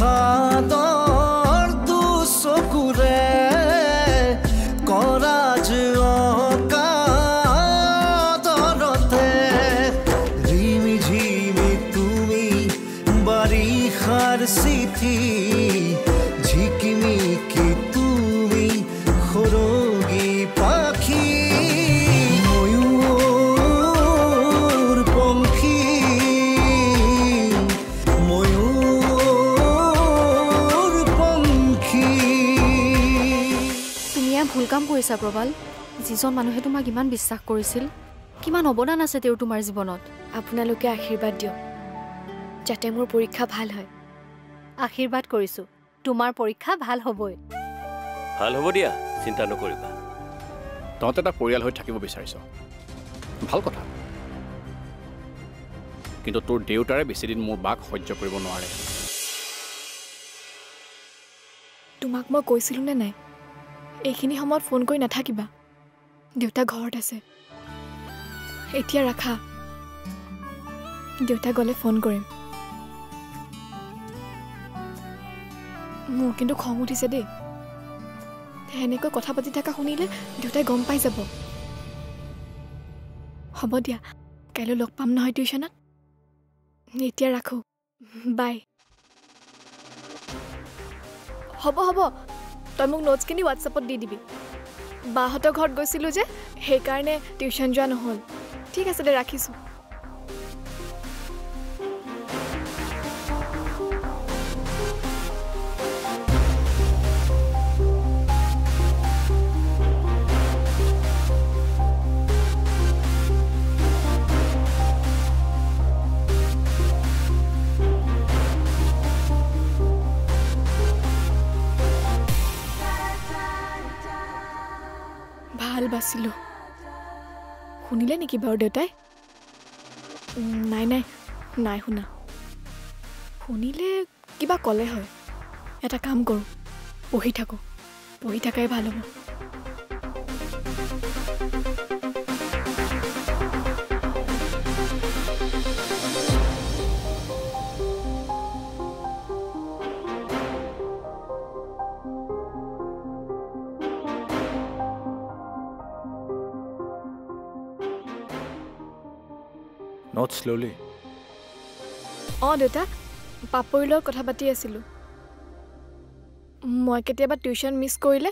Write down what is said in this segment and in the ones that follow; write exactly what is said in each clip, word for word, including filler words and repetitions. खादार दूसो कुरे कोराज का दरते रिमी झिमी तुमी बारिखार सीथी झिकिमी की तुमी खरोगी पाखी ভুল কাম কৰিছা প্ৰবাল। যিজন মানুহে তোমাক ইমান বিশ্বাস কৰিছিল, কিমান অৱদান আছে তেওঁৰ তোমাৰ জীৱনত। আপোনালোকে আশীৰ্বাদ দিয়ক যাতে মোৰ পৰীক্ষা ভাল হয়। আশীৰ্বাদ কৰিছো তোমাৰ পৰীক্ষা ভাল হ'বই। ভাল হ'ব দিয়া, চিন্তা নকৰিবা। তহঁতে এটা পৰিয়াল হৈ থাকিব বিচাৰিছ, ভাল কথা। কিন্তু তোৰ দেউতাৰে বেছিদিন মোৰ বাক সহ্য কৰিব নোৱাৰে। তোমাক মই কৈছিলো নে নাই এইখিনি সময়ত ফোন কৰি নাথাকিবা, দেউতা ঘৰত আছে। এতিয়া ৰাখা, দেউতা গ'লে ফোন কৰিম। মোৰ কিন্তু খং উঠিছে দেই, এনেকৈ কথা পাতি থকা শুনিলে দেউতাই গম পাই যাব। হ'ব দিয়া, কাইলৈ লগ পাম নহয় টিউশ্যনত। এতিয়া ৰাখো, বাই। হ'ব হ'ব, তই মোক নোটছখিনি হোৱাটছএপত দি দিবি। বাহঁতৰ ঘৰত গৈছিলোঁ যে সেইকাৰণে টিউশ্যন যোৱা নহ'ল। ঠিক আছে দে, ৰাখিছোঁ। বাছিলো শুনিলে নেকি বাৰু দেউতাই? নাই নাই নাই শুনা, শুনিলে কিবা ক'লে হয়। এটা কাম কৰোঁ, পঢ়ি থাকোঁ, পঢ়ি থাকাই ভাল হ'ব। Not slowly. Oh, Deta, Papoy lor kotha pati asilu. Moi ketiaba tuition miss korile,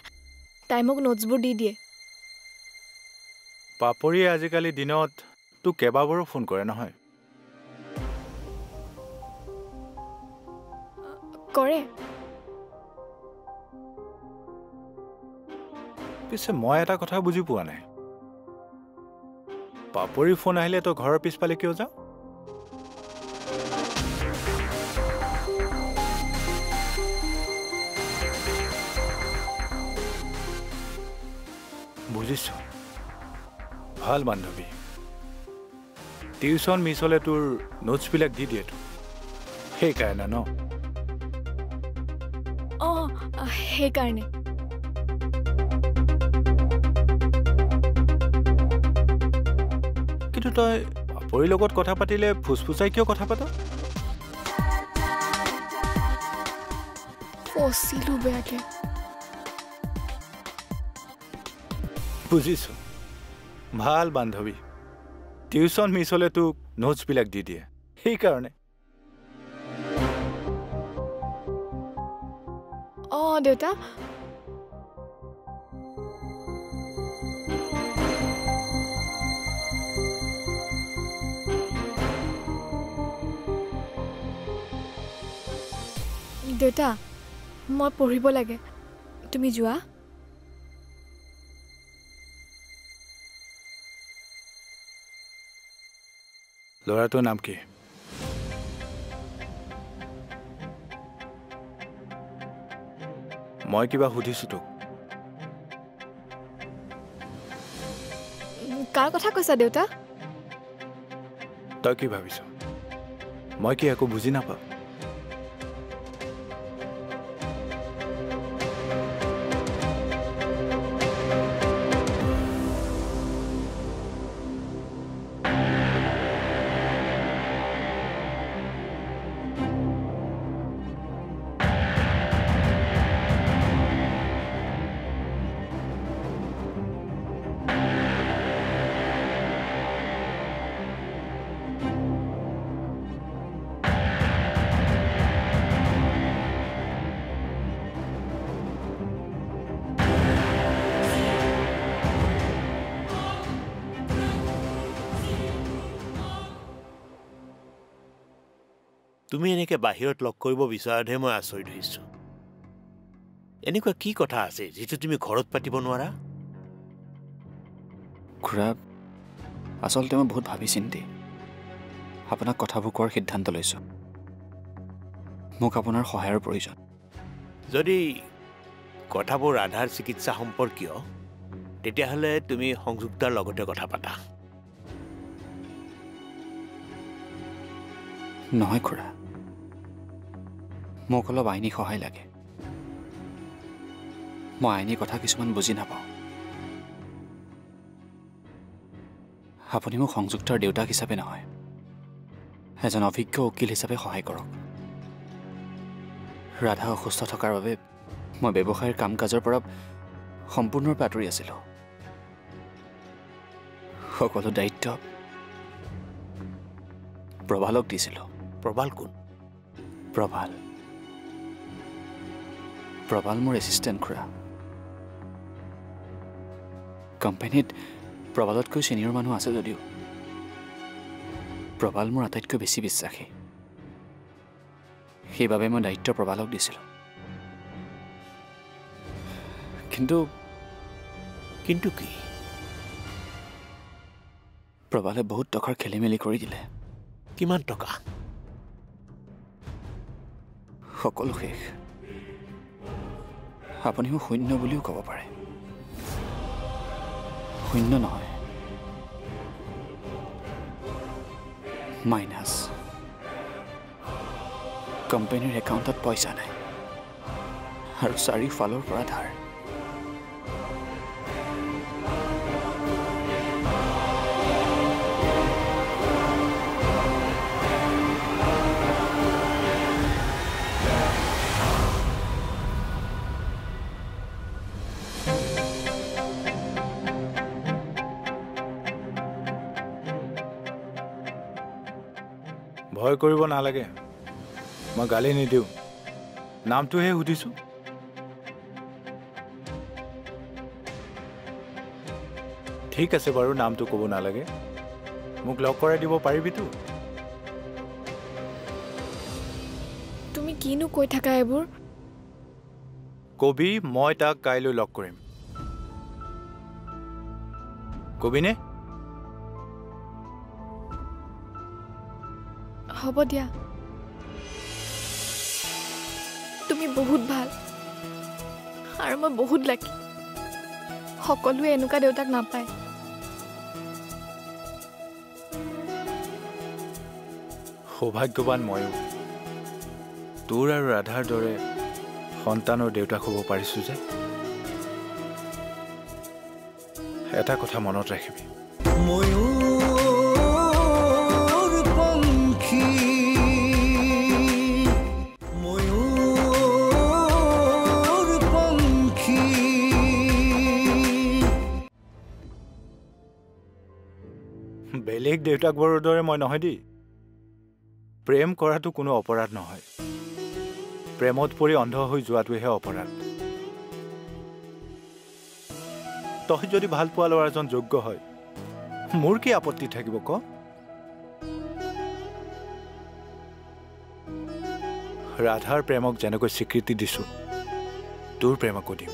time ok notes bur di diye. Papoy ajikali dinot tu keba boro phone kore na hoy. Kore. Pise moi eta kotha buji pua nai. Papori phone आइले तो घर पिछपाले क्यों जाओ? बुझिस भाल बान्धवी, tuition miss होले तोर notes बिलाक दी दिए तो हे कारण न ओ हे कारण তই পাপৰি লগত কথা পাতিলে ফুসফুসাই কিয় কথা পাতা? ফসিলু বেয়াকে বুজিছো। ভাল বান্ধৱী, টিউশন মিছ হলে তোক নোটছ বিলাক দি দিয়ে, সেইকাৰণে। অ দেউতা, দেউতা মই পঢ়িব লাগে, তুমি যোৱা। ল'ৰাটোৰ নাম কি? মই কিবা সুধিছো তোক? কাৰ কথা কৈছা দেউতা? তই কি ভাবিছ মই কি একো বুজি নাপাওঁ? তুমি এনেকে বাহিৰত লক কৰিব বিচাৰহে মই আছৰিত হৈছো এনেকুৱা কি কথা আছে যেটো তুমি ঘৰত পাতিব নোৱাৰা খুৰা আসলতে মই বহুত ভাবি চিন্তি আপোনাক কথাবোৰ কোৱাৰ সিদ্ধান্ত লৈছো মোক আপোনাৰ সহায়ৰ প্ৰয়োজন যদি কথাবোৰ আধাৰ চিকিৎসা সম্পৰ্কীয় তেতিয়া হলে তুমি সংযুক্তাৰ লগতে কথা পাতা নহয় খুৰা মোক অলপ আইনী সহায় লাগে মই আইনী কথা কিছুমান বুজি নাপাওঁ আপুনি মোক সংযুক্তাৰ দেউতাক হিচাপে নহয় এজন অভিজ্ঞ উকিল হিচাপে সহায় কৰক ৰাধা অসুস্থ থকাৰ বাবে মই ব্যৱসায়ৰ কাম কাজৰ পৰা সম্পূৰ্ণৰূপে আঁতৰি আছিলো সকলো দায়িত্ব প্ৰভালক দিছিলো প্ৰবাল কোন প্ৰবাল প্ৰবাল মোৰ এসিস্টেন্ট খুৰা কোম্পানীত প্ৰবালতকৈ সিনিয়ৰ মানুহ আছে যদিও প্ৰবাল মোৰ আটাইতকৈ বেছি বিশ্বাসী সেইবাবে মই দায়িত্ব প্ৰবালক দিছিলো কিন্তু কিন্তু কি প্ৰবালে বহুত টকাৰ খেলিমেলি কৰি দিলে কিমান টকা সকলো শেষ আপুনি শূন্য বুলিও ক'ব পাৰে শূন্য নহয় মাইনাস কোম্পানীৰ একাউণ্টত পইচা নাই আৰু চাৰিওফালৰ পৰা ধাৰ ভয় কৰিব নালাগে মই গালি নিদিও নামটো হে উঠিছো ঠিক আছে বাৰু নামটো ক'ব নালাগে মোক লক কৰা দিব পাৰিবি তু তুমি কিনো কৈ থাকা এবোৰ কবি মই তাক কাইলৈ লক কৰিম কবিনে হব দিয়া তুমি বহুত ভাল আৰু মই বহুত লাকি সকলোৱে এনেকুৱা দেউতাক নাপায় সৌভাগ্যৱান ময়ো তোৰ আৰু ৰাধাৰ দৰে সন্তানৰ দেউতাক হ'ব পাৰিছো যে এটা কথা মনত ৰাখিবি ময়ো বেলেগ দেউতাক বৰৰ দৰে মই নহয় দি প্ৰেম কৰাটো কোনো অপৰাধ নহয় প্ৰেমত পৰি অন্ধ হৈ যোৱাটোহে অপৰাধ তই যদি ভাল পোৱা ল'ৰাজন যোগ্য হয় মোৰ কি আপত্তি থাকিব ক ৰাধাৰ প্ৰেমক যেনেকৈ স্বীকৃতি দিছো তোৰ প্ৰেমকো দিম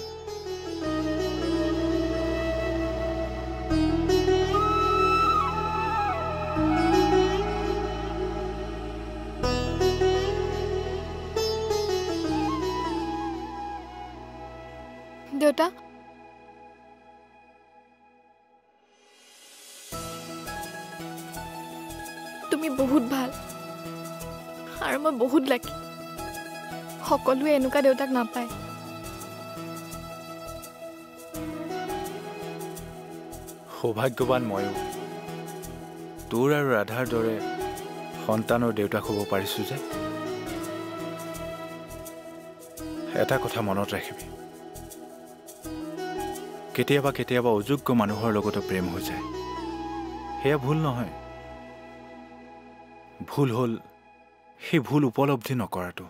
দেউতা তুমি বহুত ভাল আৰু মই বহুত লাকি সকলোৱে এনেকুৱা দেউতাক নাপায় সৌভাগ্যৱান ময়ো তোৰ আৰু ৰাধাৰ দৰে সন্তানৰ দেউতাক হ'ব পাৰিছো যে এটা কথা মনত ৰাখিবি কেতিয়াবা কেতিয়াবা অযোগ্য মানুহৰ লগত প্ৰেম হৈ যায় হেয়া ভুল নহয় ভুল হল সেই ভুল উপলব্ধি নকৰাটো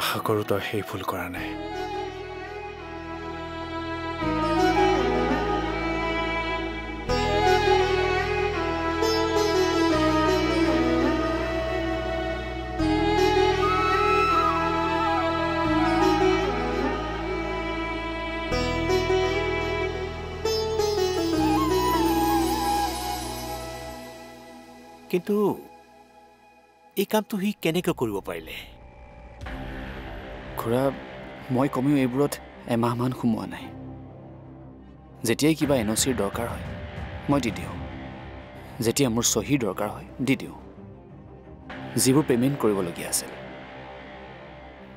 আশা কৰোঁ তই সেই ভুল কৰা নাই কিন্তু এই কামটো হি কেনেকৈ কৰিব পাৰিলে? খুৰা, মই কমিও এইবোৰত এমাহমান সোমোৱা নাই। যেতিয়াই কিবা এনচিৰ দৰকাৰ হয় মই দি দিওঁ, যেতিয়া মোৰ সহি দৰকাৰ হয় দি দিওঁ। যিবোৰ পেমেণ্ট কৰিবলগীয়া আছিল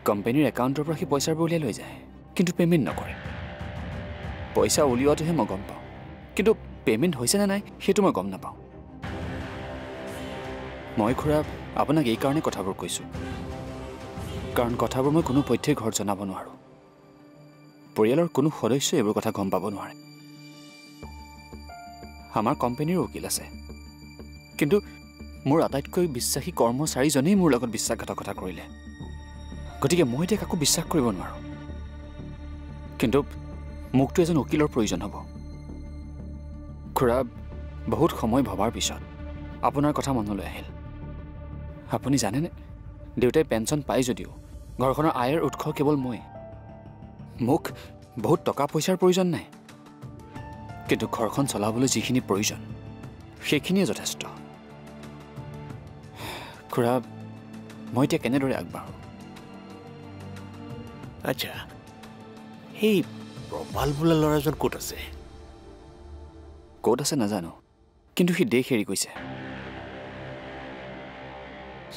কোম্পানীৰ একাউণ্টৰ পৰা কি পইচাৰ বলিয়া লৈ যায়, কিন্তু পেমেণ্ট নকৰে। পইচা উলিওৱাটোহে মই গম পাওঁ, কিন্তু পেমেণ্ট হৈছে নে নাই সেইটো মই গম নাপাওঁ। মই খুৰা আপোনাক এই কাৰণে কথাবোৰ কৈছোঁ, কাৰণ কথাবোৰ মই কোনো পক্ষে ঘৰত জনাব নোৱাৰোঁ। পৰিয়ালৰ কোনো সদস্য এইবোৰ কথা গম পাব নোৱাৰে। আমাৰ কোম্পানীৰ উকিল আছে, কিন্তু মোৰ আটাইতকৈ বিশ্বাসী কৰ্মচাৰীজনেই মোৰ লগত বিশ্বাসঘাতক কথা কৰিলে, গতিকে মই এতিয়া কাকো বিশ্বাস কৰিব নোৱাৰোঁ। কিন্তু মোকতো এজন উকিলৰ প্ৰয়োজন হ'ব। খুৰা, বহুত সময় ভবাৰ পিছত আপোনাৰ কথা মনলৈ আহিল। আপুনি জানেনে, দেউতাই পেঞ্চন পাই যদিও ঘৰখনৰ আয়ৰ উৎস কেৱল মই। মোক বহুত টকা পইচাৰ প্ৰয়োজন নাই, কিন্তু ঘৰখন চলাবলৈ যিখিনি প্ৰয়োজন সেইখিনিয়ে যথেষ্ট। খুৰা, মই এতিয়া কেনেদৰে আগবাঢ়ো? আচ্ছা, সেই প্ৰবাল বোলা ল'ৰাজন ক'ত আছে? ক'ত আছে নাজানো, কিন্তু সি দেশ এৰি গৈছে।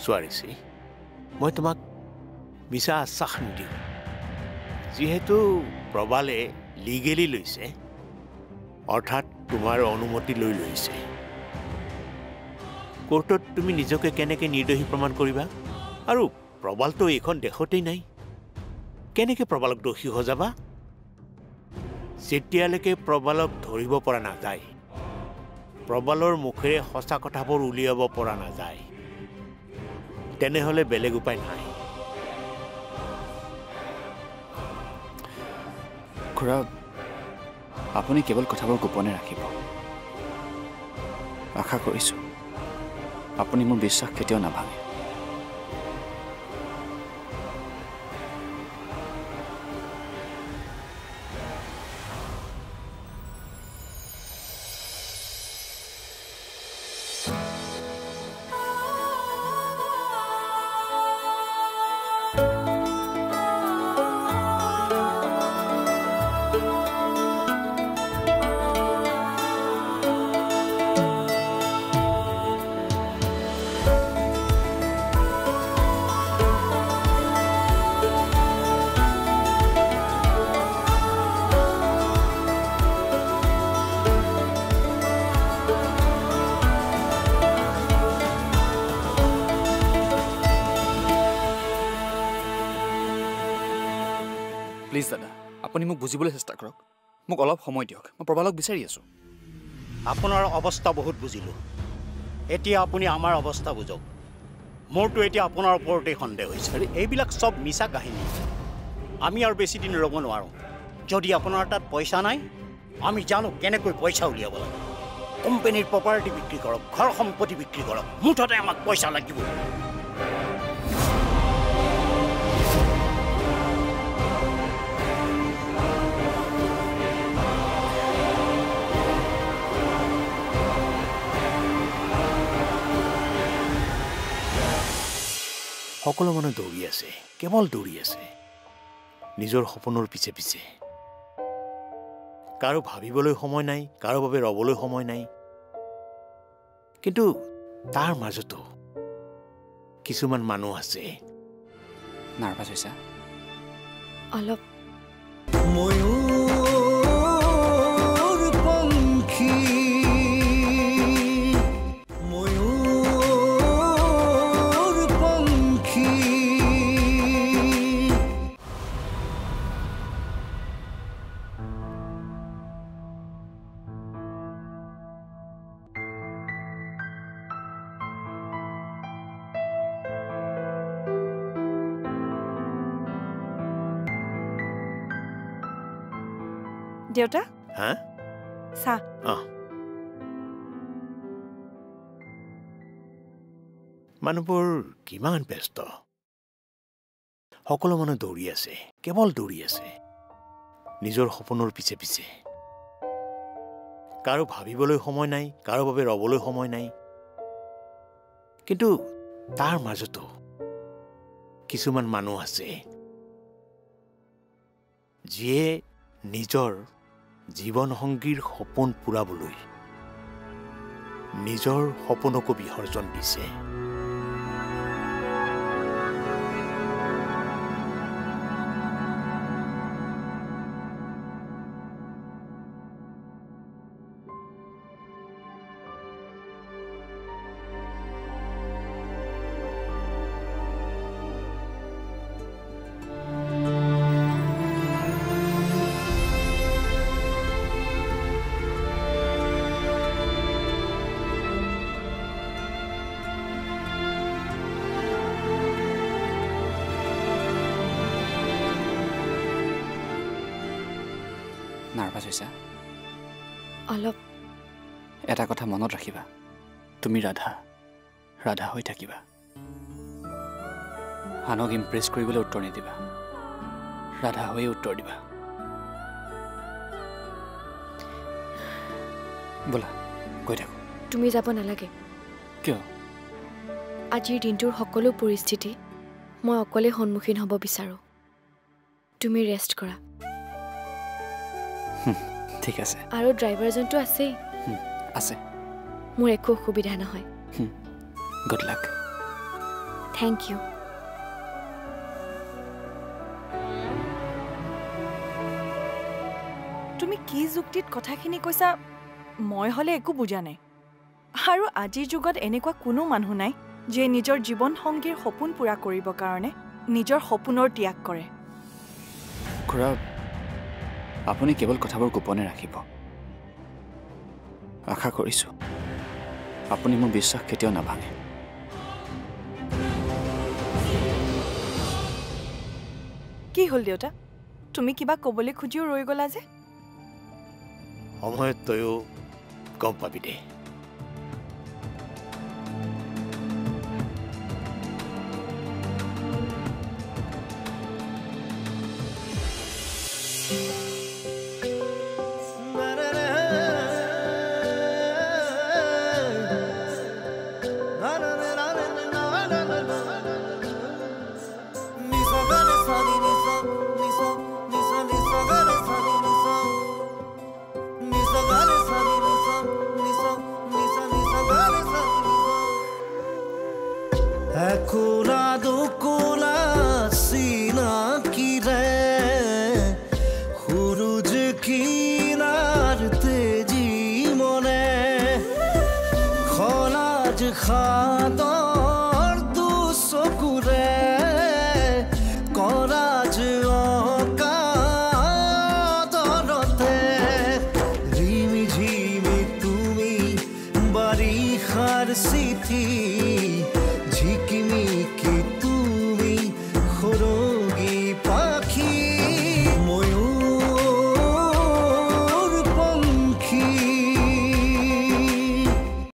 চোৱাৰিছি, মই তোমাক মিছা আশ্বাস নিদিওঁ। যিহেতু প্ৰবালে লিগেলি লৈছে, অৰ্থাৎ তোমাৰ অনুমতি লৈ লৈছে, কোৰ্টত তুমি নিজকে কেনেকৈ নিৰ্দোষী প্ৰমাণ কৰিবা? আৰু প্ৰবালটো এইখন দেশতেই নাই, কেনেকৈ প্ৰবালক দোষী সজাবা? যেতিয়ালৈকে প্ৰবালক ধৰিব পৰা নাযায়, প্ৰবালৰ মুখেৰে সঁচা কথাবোৰ উলিয়াব পৰা নাযায়, তেনেহ'লে বেলেগ উপায় নাই। খুৰা, আপুনি কেৱল কথাবোৰ গোপনে ৰাখিব। আশা কৰিছোঁ আপুনি মোৰ বিশ্বাস কেতিয়াও নাভাবে। প্লিজ দাদা, আপুনি মোক বুজিবলৈ চেষ্টা কৰক, মোক অলপ সময় দিয়ক, মই প্ৰবালক বিচাৰি আছোঁ। আপোনাৰ অৱস্থা বহুত বুজিলোঁ, এতিয়া আপুনি আমাৰ অৱস্থা বুজক। মোৰতো এতিয়া আপোনাৰ ওপৰতেই সন্দেহ হৈছে। এইবিলাক চব মিছা কাহিনী, আমি আৰু বেছি দিন ৰ'ব নোৱাৰোঁ। যদি আপোনাৰ তাত পইচা নাই, আমি জানো কেনেকৈ পইচা উলিয়াব লাগে। কোম্পানীৰ প্ৰপাৰ্টি বিক্ৰী কৰক, ঘৰ সম্পত্তি বিক্ৰী কৰক, মুঠতে আমাক পইচা লাগিব। সকলো মানুহ দৌৰি আছে, কেৱল দৌৰি আছে নিজৰ সপোনৰ পিছে পিছে। কাৰো ভাবিবলৈ সময় নাই, কাৰো বাবে ৰ'বলৈ সময় নাই। কিন্তু তাৰ মাজতো কিছুমান মানুহ আছে। নাৰ্ভাছ হৈছা অলপ? দেউতা, হা সা অ মানুহবোৰ কিমান ব্যস্ত। সকলো মানুহ দৌৰি আছে, কেৱল দৌৰি আছে নিজৰ সপোনৰ পিছে পিছে। কাৰো ভাবিবলৈ সময় নাই, কাৰো বাবে ৰ'বলৈ সময় নাই। কিন্তু তাৰ মাজতো কিছুমান মানুহ আছে যিয়ে নিজৰ জীৱন সংগীৰ সপোন পূৰাবলৈ নিজৰ সপোনক বিহৰ্জন দিছে Alop. Eta kotha monot rakhiba. Tumi Radha, Radha hoi thakiba. Anok impress koribole uttor nidiba. Radha hoi uttor diba. Bola, goi thako. Tumi jabo nalage. Kiyo? Ajir dintur hokolo poristhiti moi okole honmukhin hobo bicharo. Tumi rest kora. ঠিক আছে আৰু driver জনটো আছে আছে মোৰ একো সুবিধা নহয় good luck thank U তুমি কি যুক্তিত কথাখিনি কৈছা মই হলে একো বুজা নাই আৰু আজিৰ যুগত এনেকুৱা কোনো মানুহ নাই যে নিজৰ জীৱন সংগীৰ সপোন পূৰা কৰিব কাৰণে নিজৰ সপোনৰ ত্যাগ কৰে কৰা আপুনি কেবল কথাবোৰ গোপনে ৰাখিব আশা কৰিছো আপুনি মোৰ বিশ্বাস কেতিয়াও নাভাঙে কি হল দেউতা তুমি কিবা কবলৈ খুজিও ৰৈ গলা যে অময় তয়ো কম পাবি দে हाँ